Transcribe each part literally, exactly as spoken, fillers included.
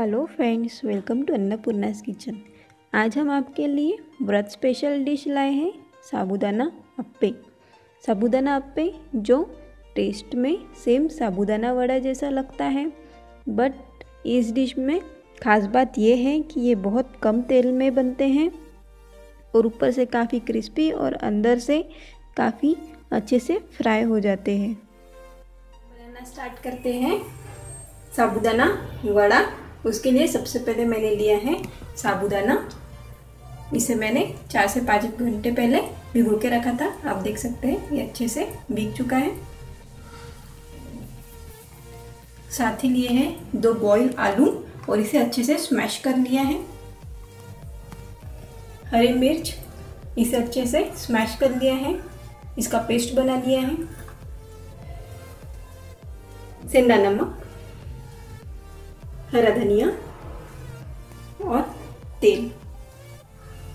Hello friends, welcome to Annapurna's kitchen. आज हम आपके लिए व्रत स्पेशल डिश लाए हैं साबूदाना अप्पे। साबूदाना अप्पे जो टेस्ट में सेम साबूदाना वड़ा जैसा लगता है, बट इस डिश में ख़ास बात यह है कि ये बहुत कम तेल में बनते हैं और ऊपर से काफ़ी क्रिस्पी और अंदर से काफ़ी अच्छे से फ्राई हो जाते हैं। बनाना स्टार्ट करते हैं साबूदाना वड़ा। उसके लिए सबसे पहले मैंने लिया है साबूदाना। इसे मैंने चार से पाँच घंटे पहले भिगो के रखा था। आप देख सकते हैं ये अच्छे से भीग चुका है। साथ ही लिए हैं दो बॉइल आलू और इसे अच्छे से स्मैश कर लिया है। हरी मिर्च इसे अच्छे से स्मैश कर लिया है, इसका पेस्ट बना लिया है। सेंधा नमक, हरा धनिया और तेल।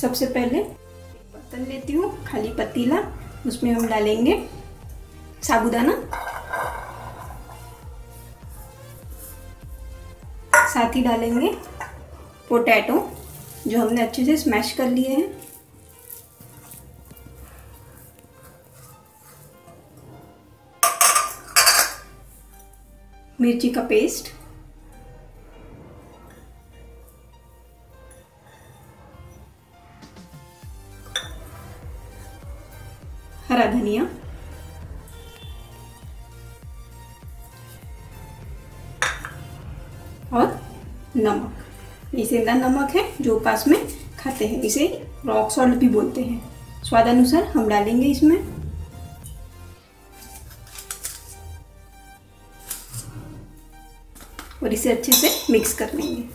सबसे पहले बर्तन लेती हूँ, खाली पतीला, उसमें हम डालेंगे साबूदाना। साथ ही डालेंगे पोटैटो जो हमने अच्छे से स्मैश कर लिए हैं। मिर्ची का पेस्ट, हरा धनिया, और नमक। ये सेंधा नमक है जो पास में खाते हैं, इसे रॉक सॉल्ट भी बोलते हैं। स्वाद अनुसार हम डालेंगे इसमें। और इसे अच्छे से मिक्स कर लेंगे।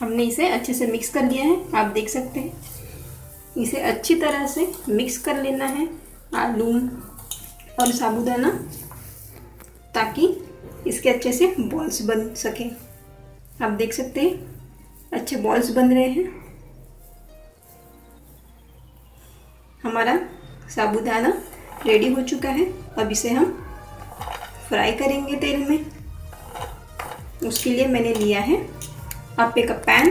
हमने इसे अच्छे से मिक्स कर लिया है, आप देख सकते हैं। इसे अच्छी तरह से मिक्स कर लेना है आलू और साबूदाना, ताकि इसके अच्छे से बॉल्स बन सके। आप देख सकते हैं अच्छे बॉल्स बन रहे हैं। हमारा साबूदाना रेडी हो चुका है। अब इसे हम फ्राई करेंगे तेल में। उसके लिए मैंने लिया है आप्पे का पैन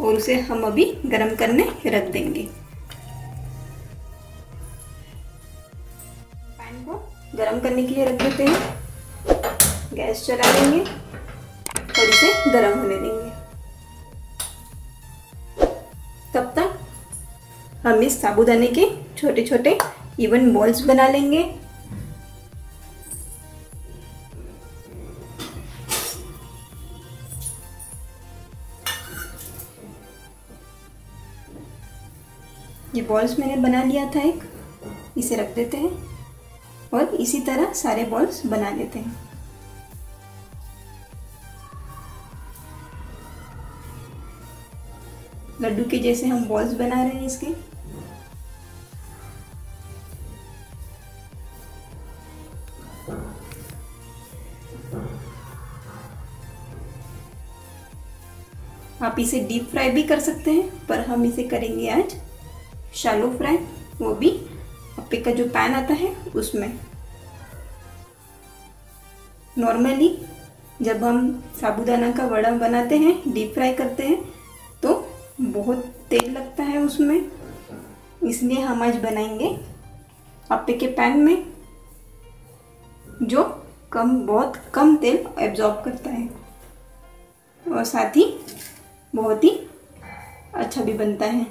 और उसे हम अभी गरम करने रख देंगे। पैन को गरम करने के लिए रख देते हैं। गैस चला देंगे और इसे गरम होने देंगे। तब तक हम इस साबूदाने के छोटे छोटे इवन बॉल्स बना लेंगे। ये बॉल्स मैंने बना लिया था एक, इसे रख देते हैं और इसी तरह सारे बॉल्स बना लेते हैं। लड्डू के जैसे हम बॉल्स बना रहे हैं इसके। आप इसे डीप फ्राई भी कर सकते हैं, पर हम इसे करेंगे आज शैलो फ्राई, वो भी अप्पे का जो पैन आता है उसमें। नॉर्मली जब हम साबूदाना का वड़ा बनाते हैं, डीप फ्राई करते हैं, तो बहुत तेल लगता है उसमें, इसलिए हम आज बनाएंगे अप्पे के पैन में, जो कम बहुत कम तेल एब्जॉर्ब करता है और साथ ही बहुत ही अच्छा भी बनता है।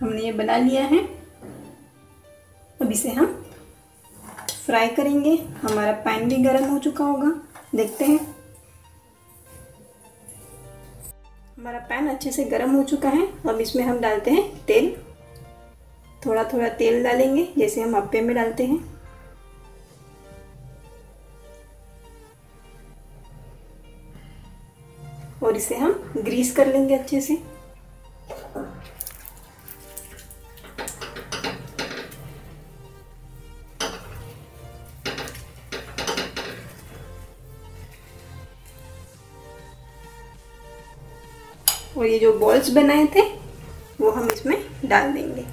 हमने ये बना लिया है। अब इसे हम फ्राई करेंगे। हमारा पैन भी गर्म हो चुका होगा, देखते हैं। हमारा पैन अच्छे से गर्म हो चुका है। अब इसमें हम डालते हैं तेल। थोड़ा थोड़ा तेल डालेंगे जैसे हम अप्पे में डालते हैं। और इसे हम ग्रीस कर लेंगे अच्छे से। और ये जो बॉल्स बनाए थे वो हम इसमें डाल देंगे।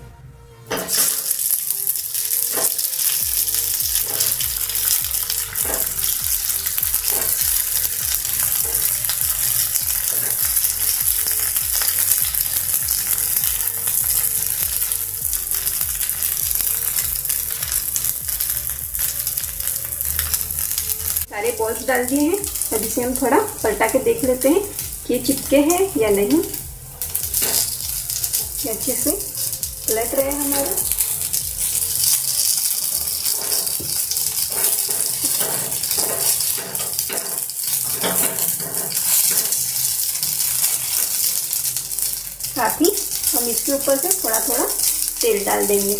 सारे बॉल्स डाल दिए हैं। अब इसे हम थोड़ा पलटा के देख लेते हैं कि ये चिपके हैं या नहीं। ये अच्छे से पलट रहे हैं हमारा। साथ ही हम इसके ऊपर से थोड़ा थोड़ा तेल डाल देंगे।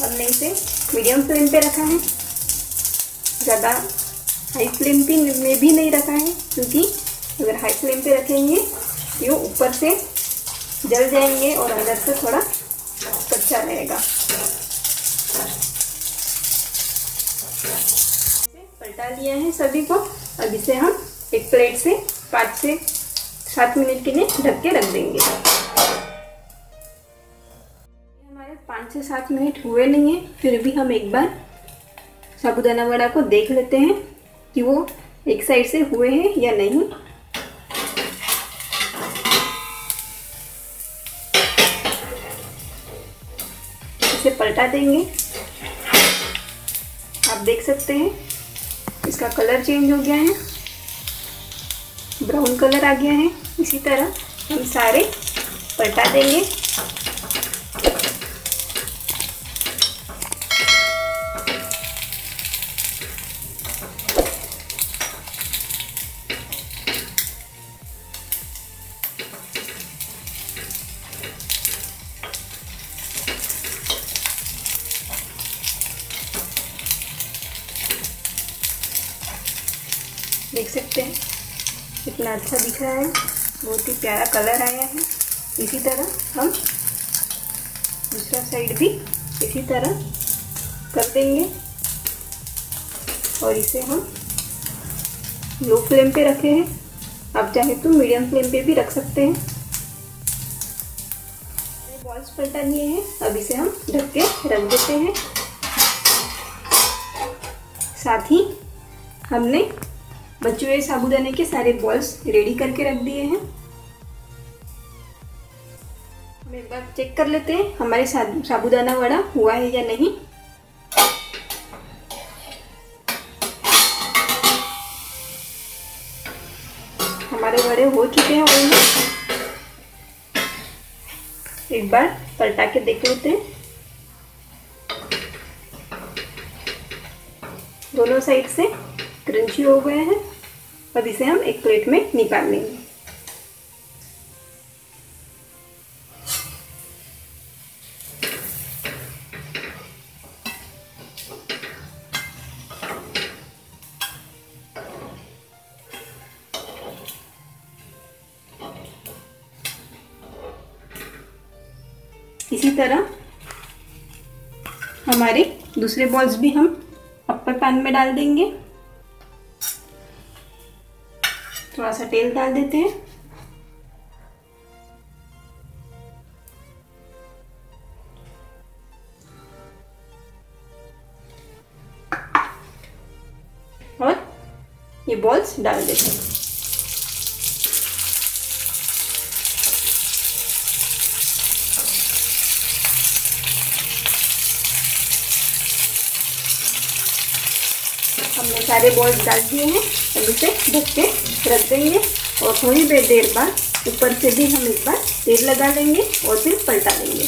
हमने इसे मीडियम फ्लेम पे रखा है, ज़्यादा हाई फ्लेम पे में भी नहीं रखा है, क्योंकि अगर हाई फ्लेम पे रखेंगे ये ऊपर से जल जाएंगे और अंदर से थोड़ा कच्चा रहेगा। पलटा लिया है सभी को। अब इसे हम एक प्लेट से पाँच से सात मिनट के लिए ढक के रख देंगे। पाँच से सात मिनट हुए नहीं है, फिर भी हम एक बार साबूदाना वड़ा को देख लेते हैं कि वो एक साइड से हुए हैं या नहीं। इसे पलटा देंगे। आप देख सकते हैं इसका कलर चेंज हो गया है, ब्राउन कलर आ गया है। इसी तरह हम सारे पलटा देंगे। देख सकते हैं कितना अच्छा दिख रहा है, बहुत ही प्यारा कलर आया है। इसी तरह हम दूसरा साइड भी इसी तरह कर देंगे और इसे हम लो फ्लेम पे रखे हैं। आप चाहे तो मीडियम फ्लेम पे भी रख सकते हैं। बॉल्स पलटा लिए हैं, अब इसे हम ढक के रख देते हैं। साथ ही हमने बच्चों ये साबूदाने के सारे बॉल्स रेडी करके रख दिए हैं। हम एक बार चेक कर लेते हैं हमारे साबूदाना वड़ा हुआ है या नहीं। हमारे वड़े हो चुके हैं ऑलमोस्ट। एक बार पलटा के देख लेते हैं। दोनों साइड से क्रंची हो गए हैं। अब इसे हम एक प्लेट में निकाल लेंगे। इसी तरह हमारे दूसरे बॉल्स भी हम अप्पर पैन में डाल देंगे। थोड़ा सा तेल डाल देते हैं। और ये बॉल्स डाल देते हैं। हमने सारे बॉल्स डाल दिए हैं। अब इसे ढक के रख देंगे और थोड़ी देर बाद ऊपर से भी हम एक बार तेल लगा लेंगे और फिर पलटा देंगे।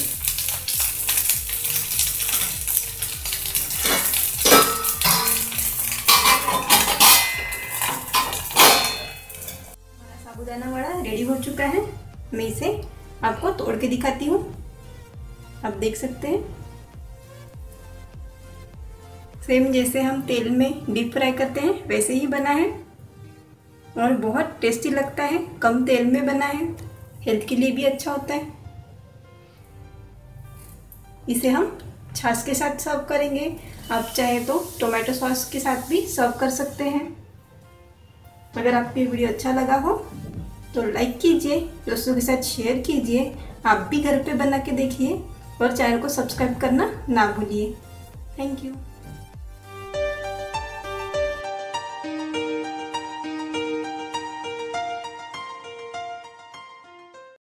हमारा साबूदाना वड़ा रेडी हो चुका है। मैं इसे आपको तोड़ के दिखाती हूँ। आप देख सकते हैं सेम जैसे हम तेल में डीप फ्राई करते हैं वैसे ही बना है और बहुत टेस्टी लगता है। कम तेल में बना है, हेल्थ के लिए भी अच्छा होता है। इसे हम छाछ के साथ सर्व करेंगे। आप चाहे तो टोमेटो सॉस के साथ भी सर्व कर सकते हैं। अगर आपको ये वीडियो अच्छा लगा हो तो लाइक कीजिए, दोस्तों के साथ शेयर कीजिए। आप भी घर पे बना के देखिए और चैनल को सब्सक्राइब करना ना भूलिए। Thank you.